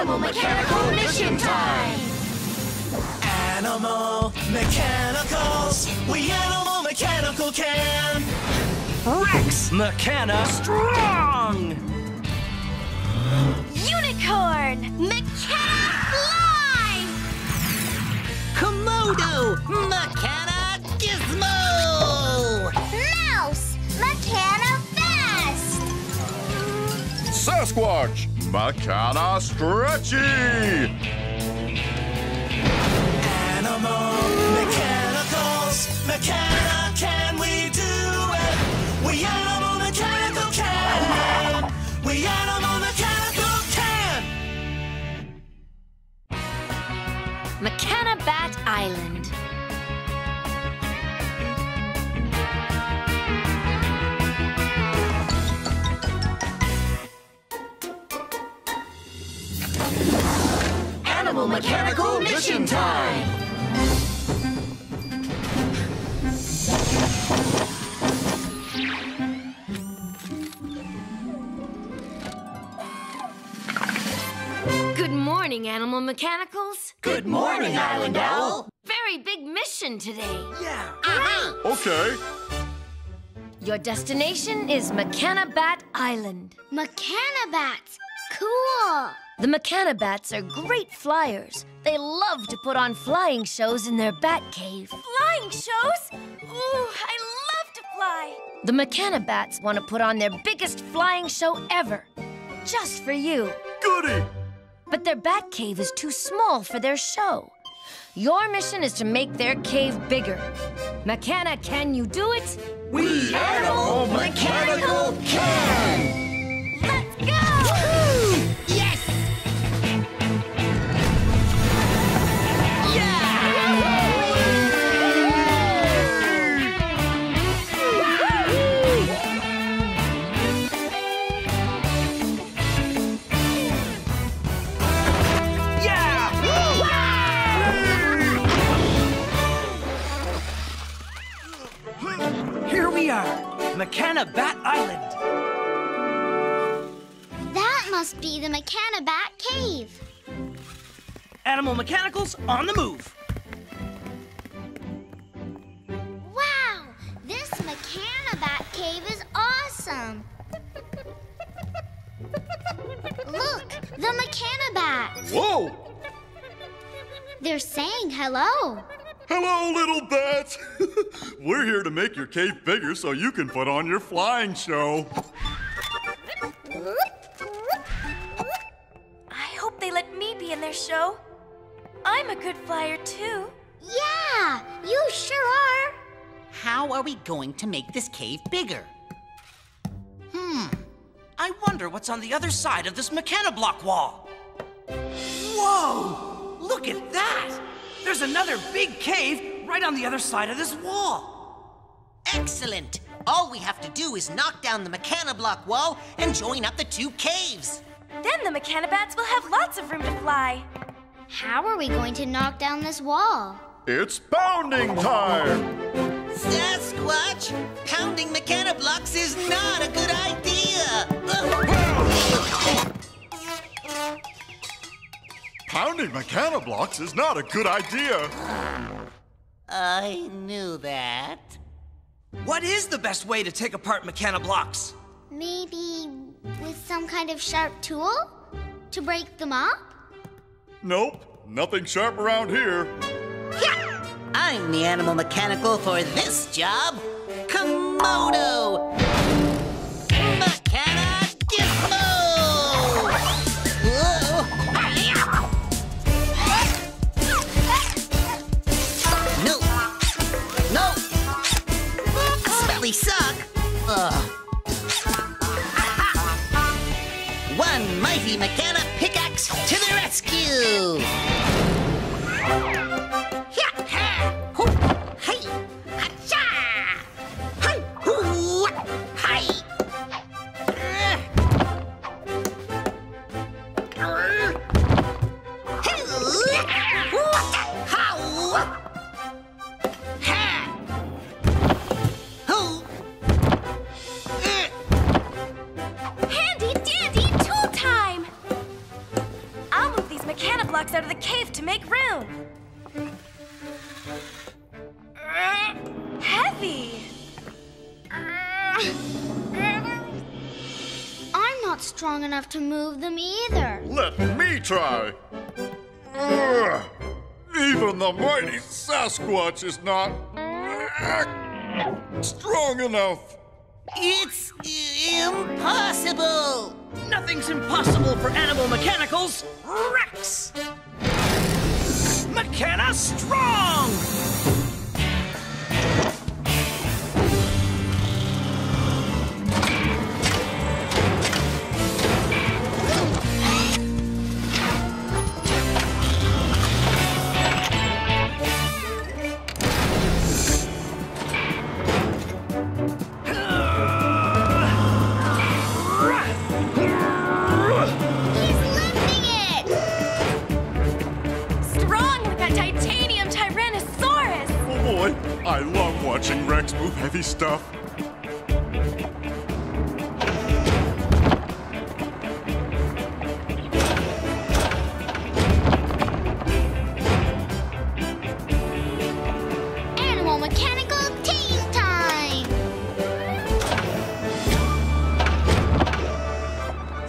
Animal Mechanical Mission Time! Animal Mechanicals, we Animal Mechanical can! Rex! Mechana Strong! Unicorn! Mechana Fly! Komodo! Mechana Gizmo! Mouse! Mechana Fast! Sasquatch! Mechana Stretchy! Animal Mechanicals! Mechana, can we do it? We Animal Mechanical can! We Animal Mechanical can! Mechana Bat Island. Animal Mechanical Mission Time! Good morning, Animal Mechanicals. Good morning, Island Owl. Very big mission today. Yeah. Okay. Your destination is Mechana Bat Island. Mechana Bats. Cool. The Mechana Bats are great flyers. They love to put on flying shows in their bat cave. Flying shows? Ooh, I love to fly. The Mechana Bats want to put on their biggest flying show ever, just for you. Goody! But their bat cave is too small for their show. Your mission is to make their cave bigger. Mechana, can you do it? We Animal Mechanical can! Let's go! Mechana Bat Island. That must be the Mechana Bat Cave. Animal Mechanicals on the move. Wow, this Mechana Bat Cave is awesome. Look, the Mechana Bats. Whoa! They're saying hello. Hello, little bats! We're here to make your cave bigger so you can put on your flying show. I hope they let me be in their show. I'm a good flyer, too. Yeah, you sure are. How are we going to make this cave bigger? I wonder what's on the other side of this Mechana Block wall. Whoa! Look at that! There's another big cave right on the other side of this wall. Excellent. All we have to do is knock down the Mechana Block wall and join up the two caves. Then the Mechana Bats will have lots of room to fly. How are we going to knock down this wall? It's pounding time! Sasquatch, pounding Mechana Blocks is not a good idea. Pounding Mechana Blocks is not a good idea. I knew that. What is the best way to take apart Mechana Blocks? Maybe with some kind of sharp tool to break them up? Nope, nothing sharp around here. Yeah! I'm the Animal Mechanical for this job, Komodo! Mechana Gizmo! Suck. One mighty Mechana pickaxe to the rescue! to make room. Heavy. I'm not strong enough to move them either. Let me try. Even the mighty Sasquatch is not strong enough. It's impossible! Nothing's impossible for Animal Mechanicals, Rex! Mechana Strong! I love watching Rex move heavy stuff. Animal Mechanical Team Time!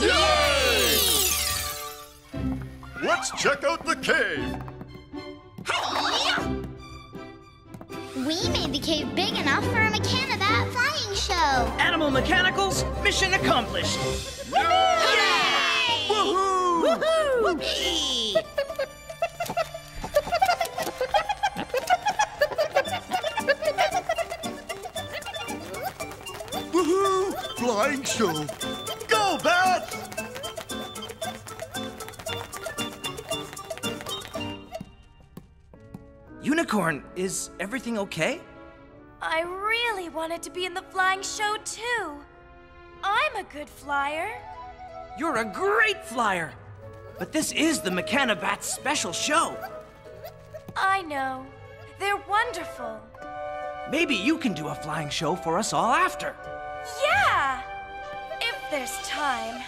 Yay! Let's check out the cave. We made the cave big enough for a Mechana Bat flying show. Animal Mechanicals, mission accomplished. Woohoo! Hooray! Woohoo! Woohoo! Whoopee! Woohoo! Flying show. Go, Bat! Unicorn, is everything okay? I really wanted to be in the flying show too. I'm a good flyer. You're a great flyer. But this is the Mechana Bat's special show. I know. They're wonderful. Maybe you can do a flying show for us all after. Yeah! If there's time.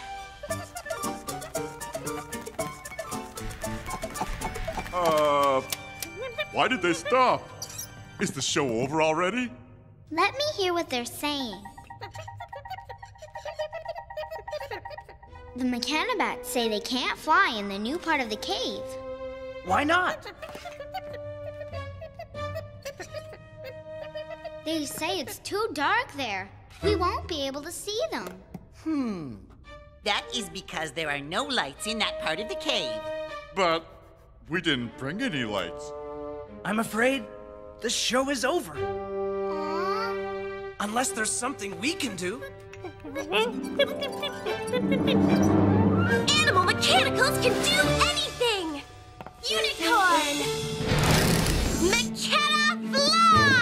Why did they stop? Is the show over already? Let me hear what they're saying. The Mechana Bats say they can't fly in the new part of the cave. Why not? They say it's too dark there. We won't be able to see them. That is because there are no lights in that part of the cave. But we didn't bring any lights. I'm afraid the show is over. Unless there's something we can do. Animal Mechanicals can do anything! Unicorn! Mechana Fly!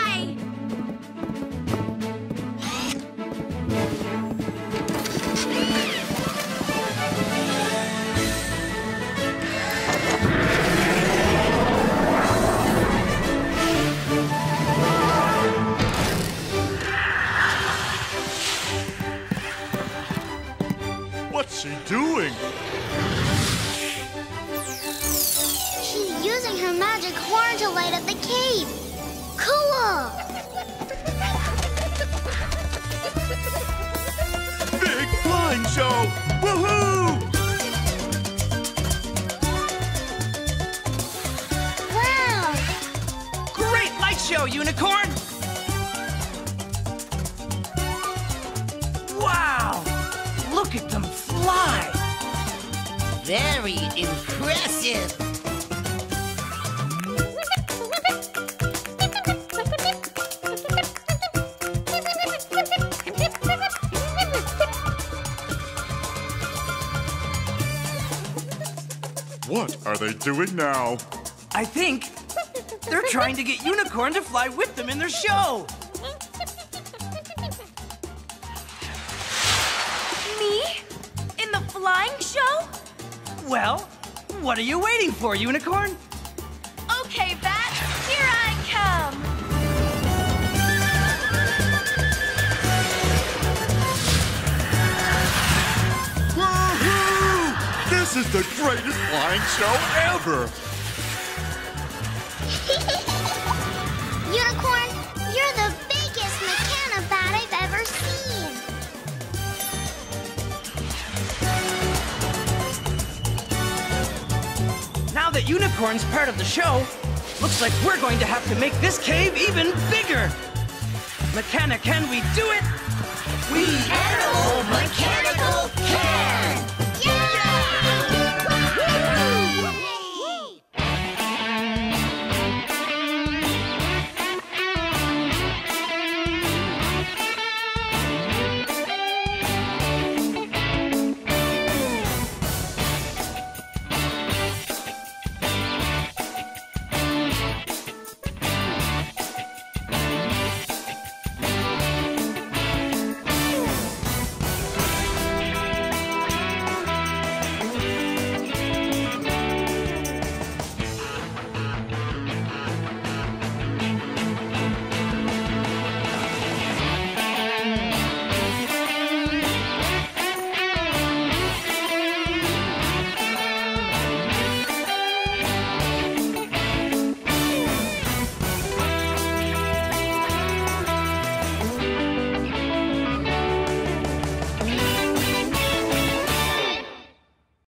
What's she doing? She's using her magic horn to light up the cave. Cool! Big flying show! Woohoo! Wow! Great light show, Unicorn! Wow! Look at them fly! Very impressive! What are they doing now? I think they're trying to get Unicorn to fly with them in their show! Flying show? Well, what are you waiting for, Unicorn? Okay, Bat, here I come. Woohoo! This is the greatest flying show ever! Unicorn, you're the biggest Mechana Bat I've ever seen. Now that Unicorn's part of the show, looks like we're going to have to make this cave even bigger. Mechana, can we do it? We are Animal Mechanical Cave!